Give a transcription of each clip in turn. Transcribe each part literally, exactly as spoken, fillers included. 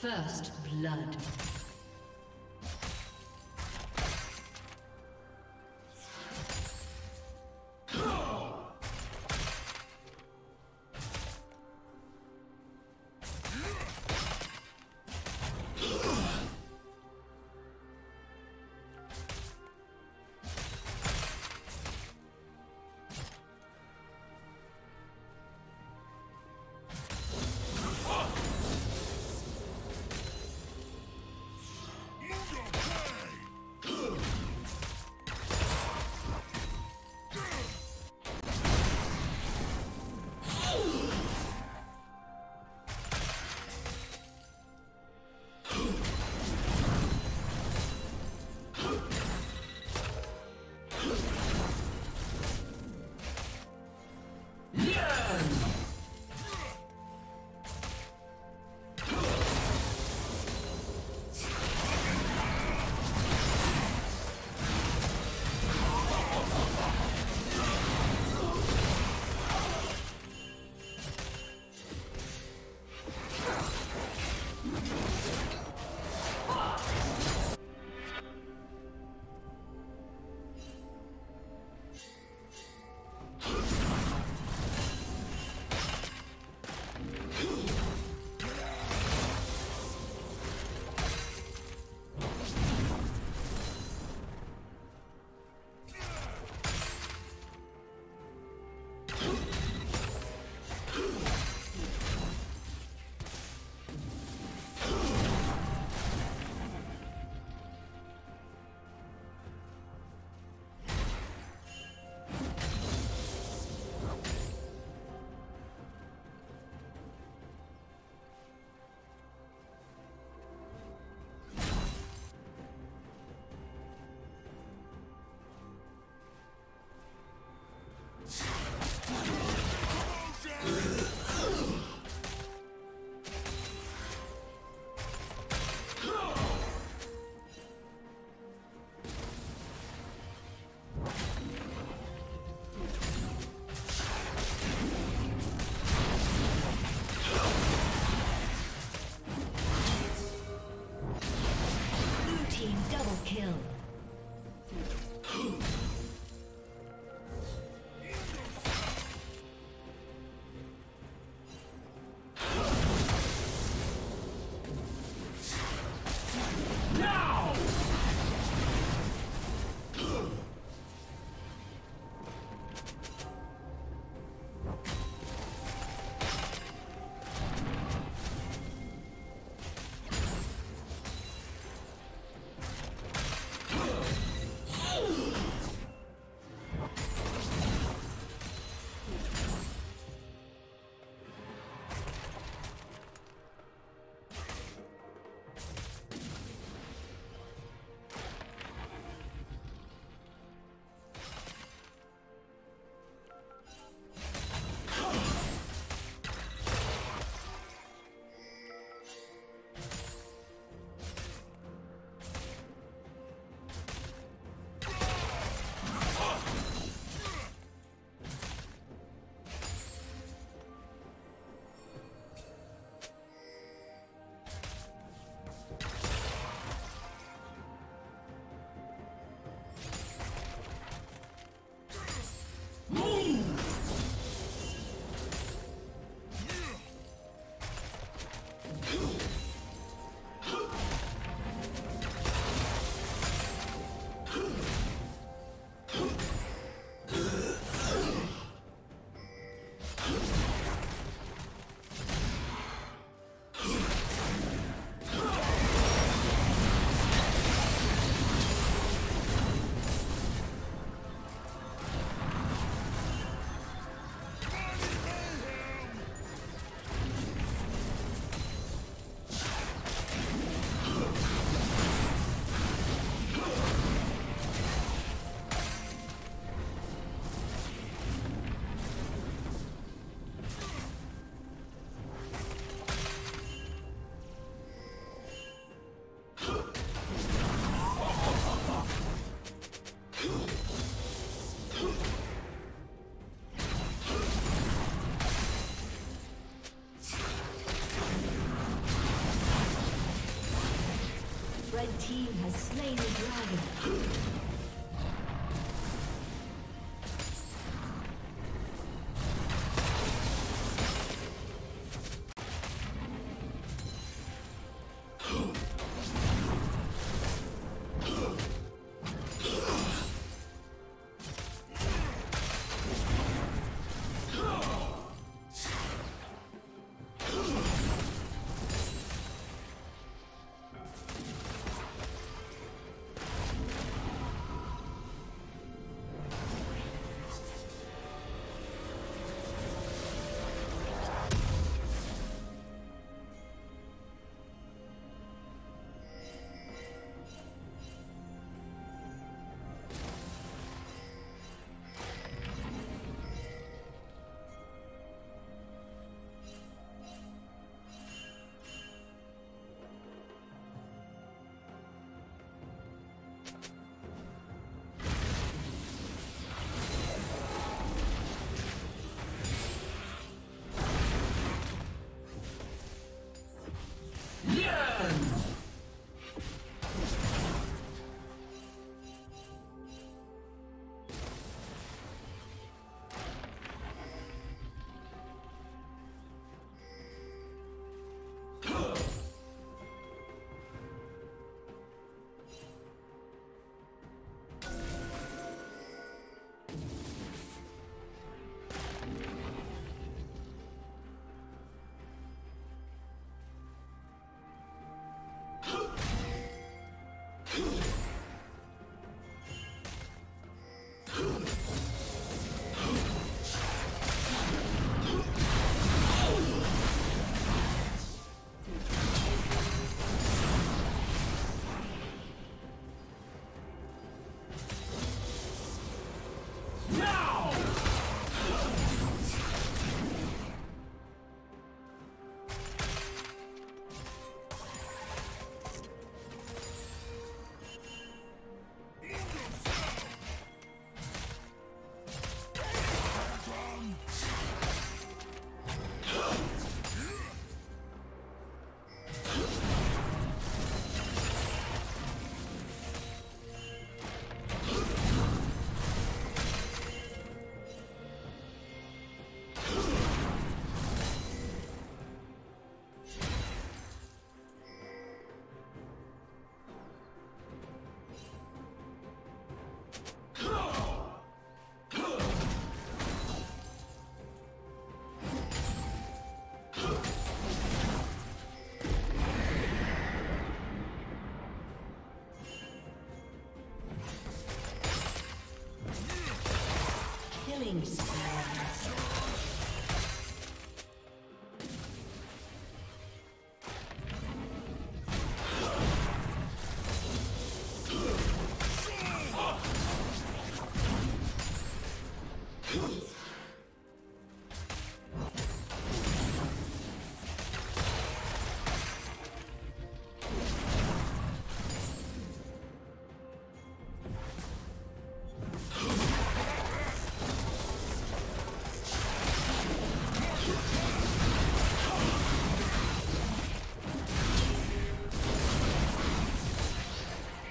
First blood. team has slain the dragon.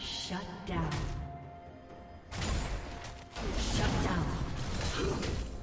Shut down. Shut down.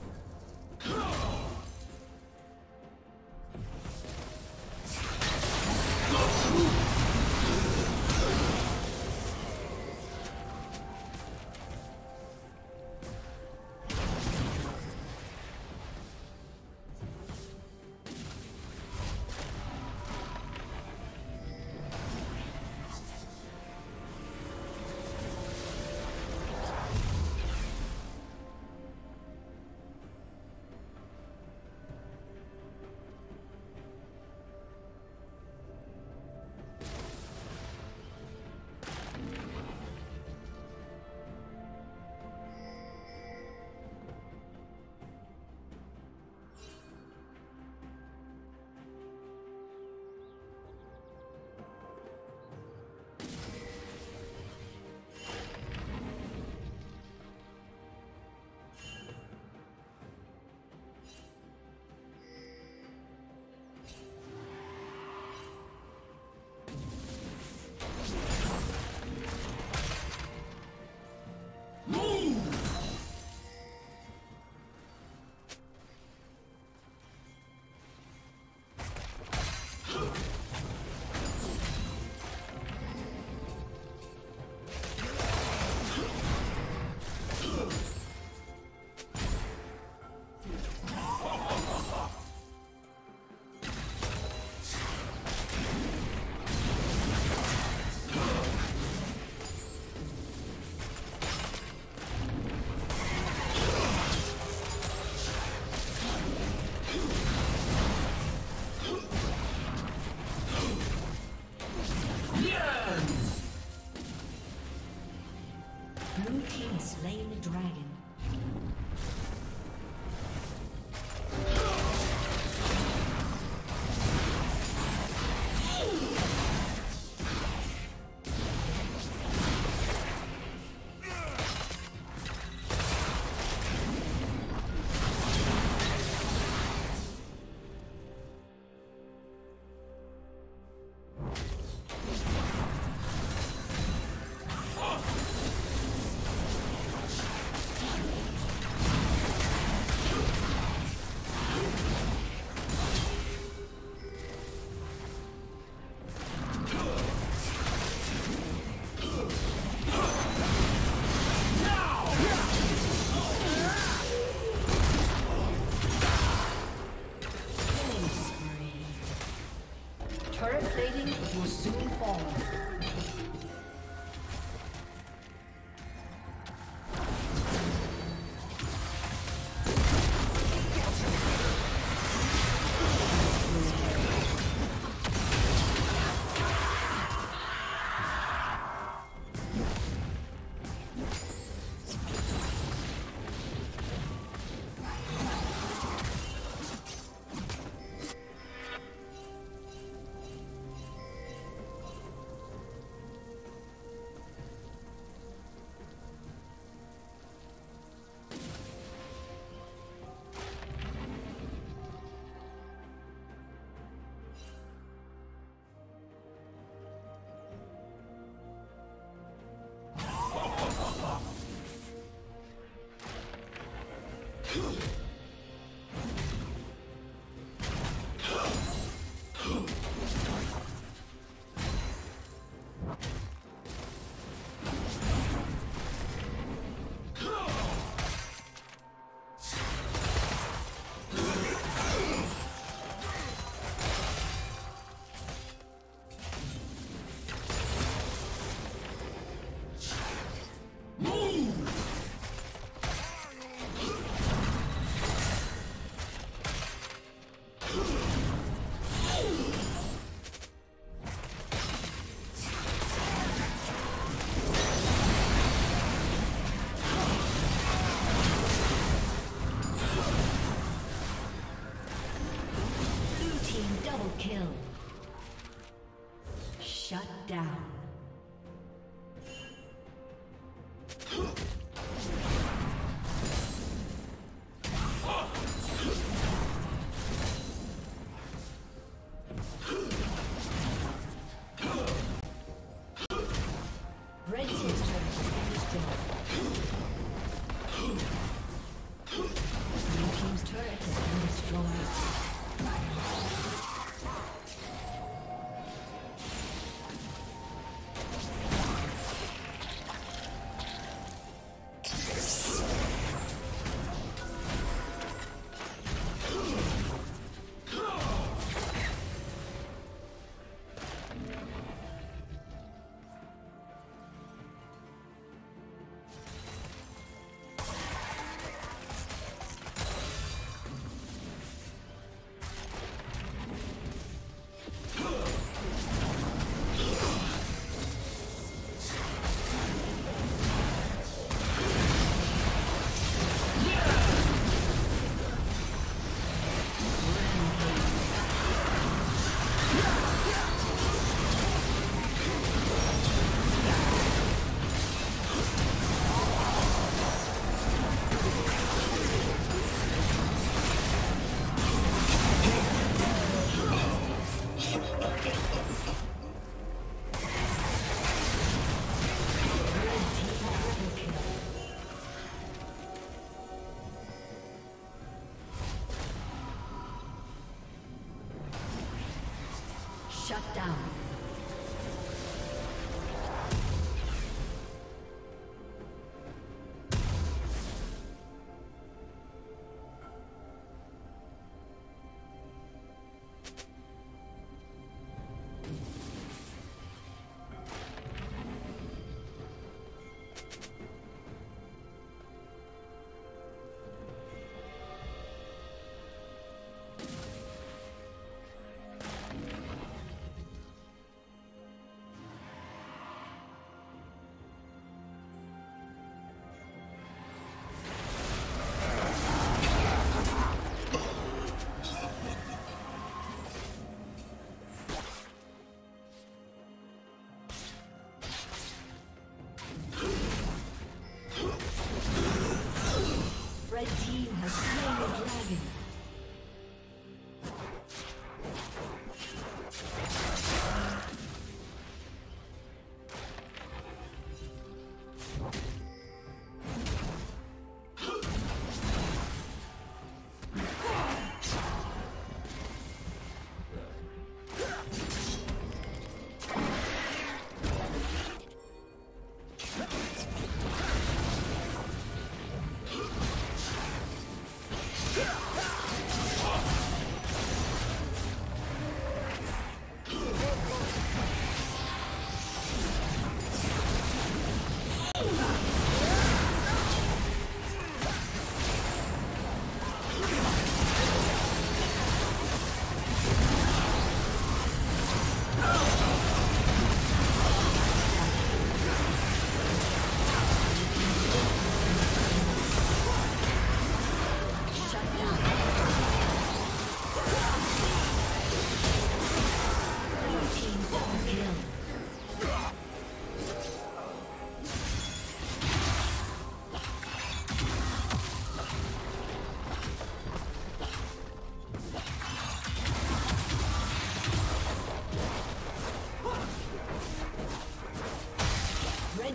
Shut down.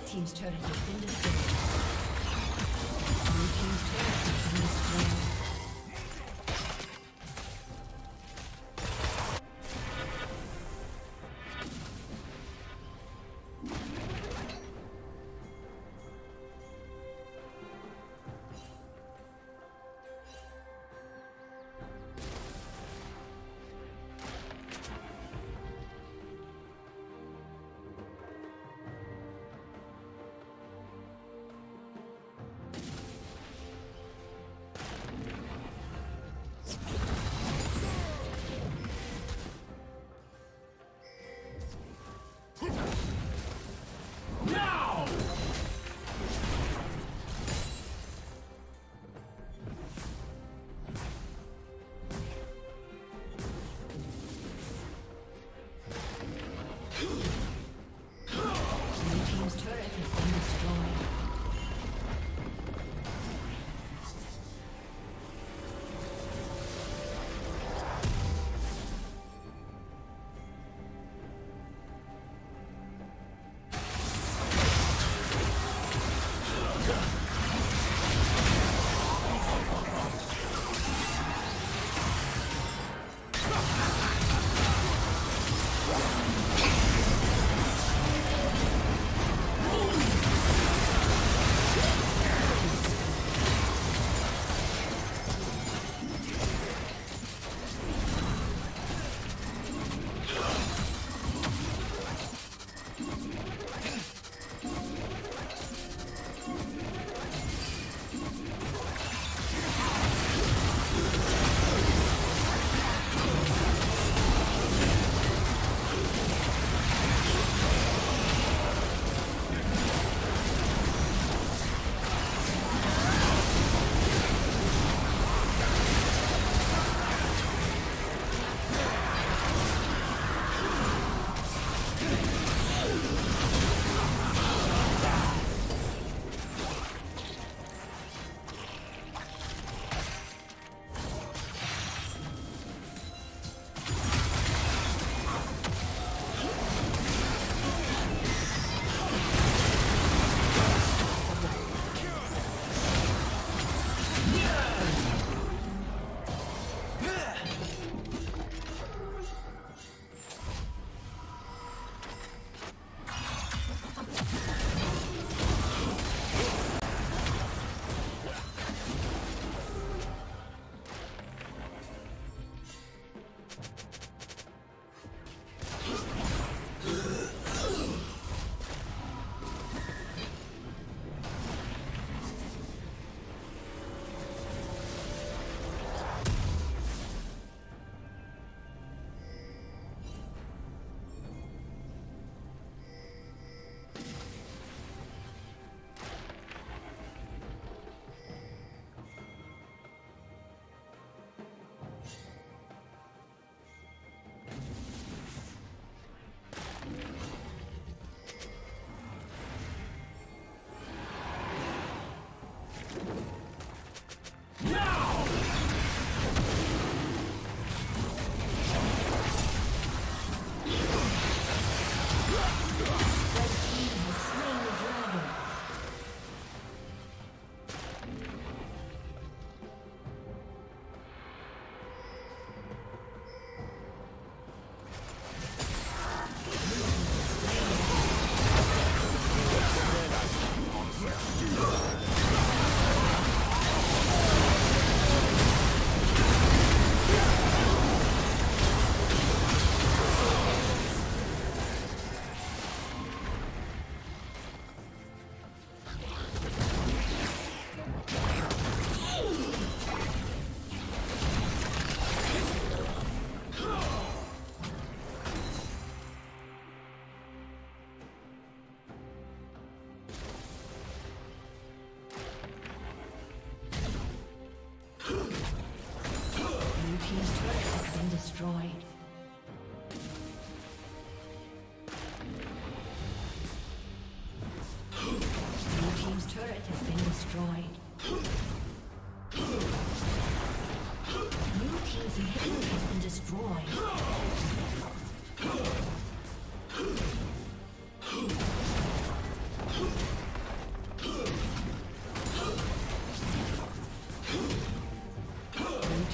Team's turret has been destroyed. Blue team's turret has been destroyed.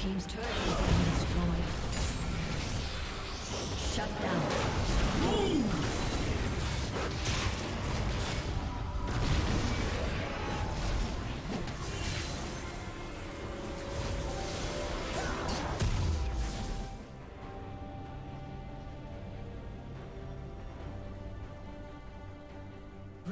team's turret has been destroyed. Shut down. Move!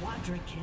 Quadra kill.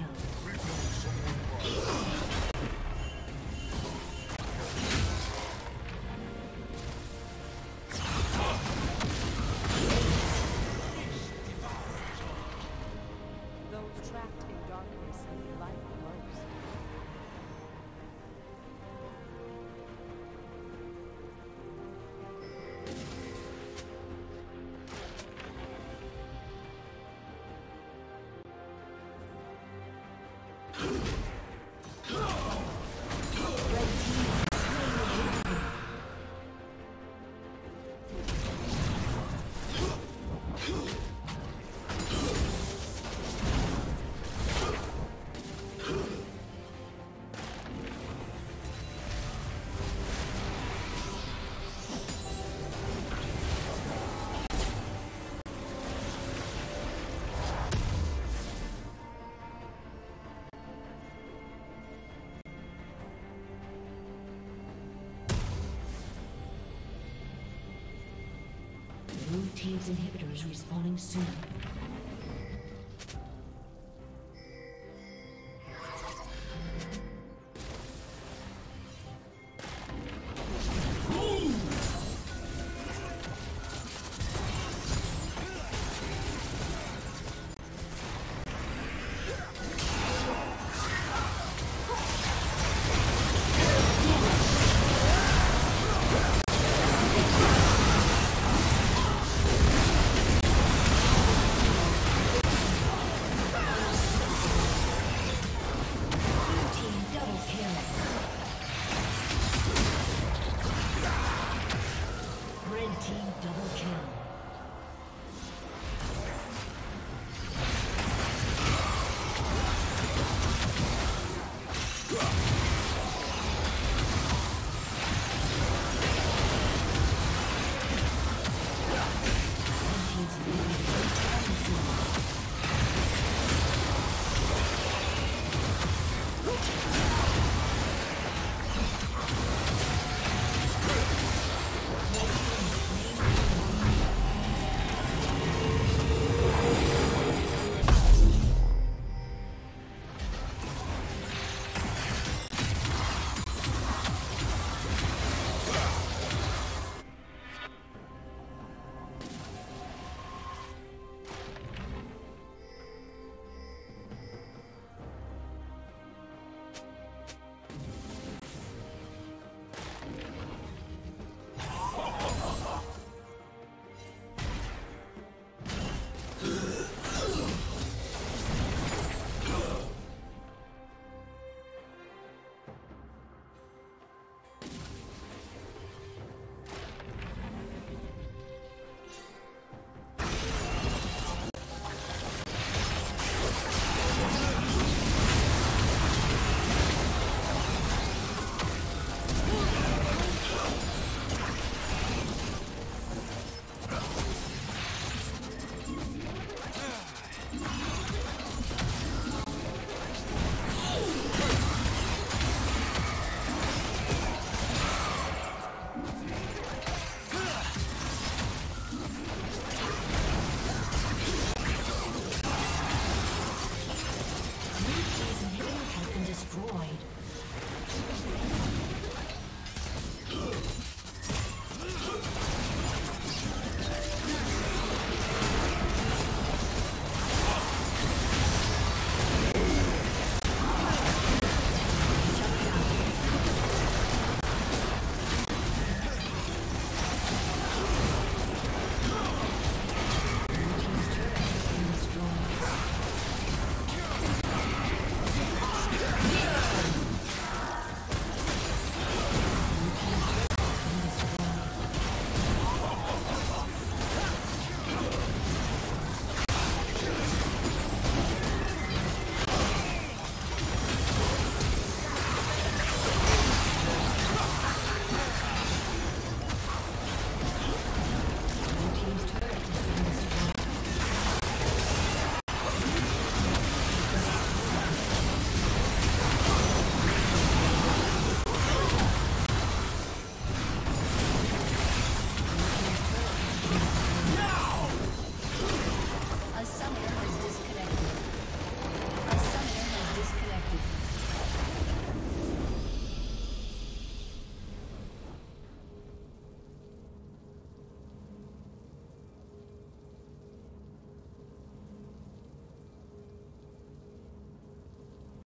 Blue team's inhibitor is respawning soon.